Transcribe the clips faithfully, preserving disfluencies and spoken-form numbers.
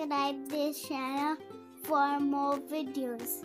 subscribe this channel for more videos.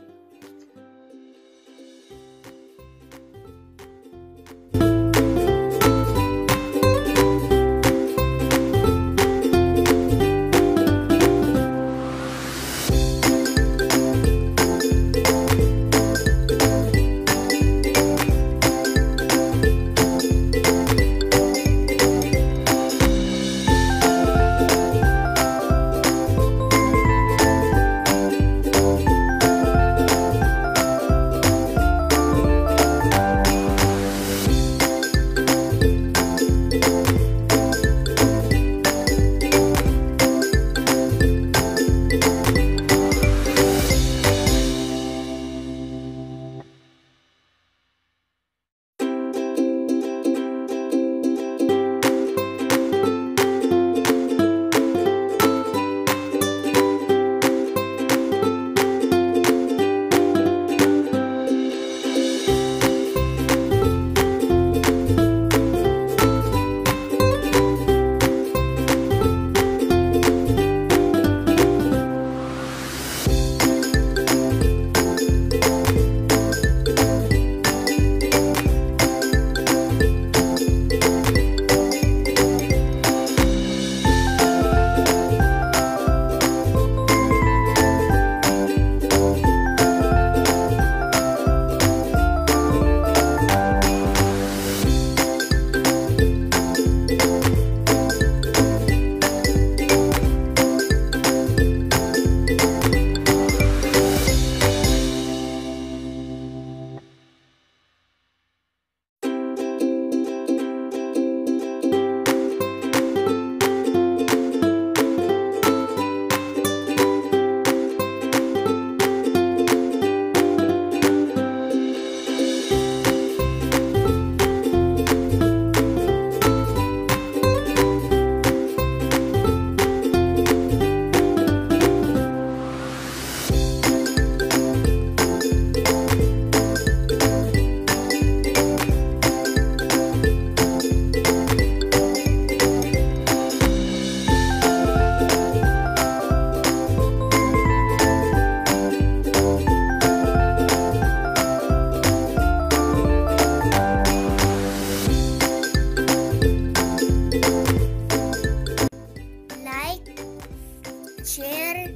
Share,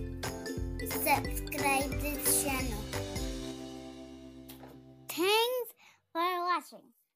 subscribe this channel. Thanks for watching.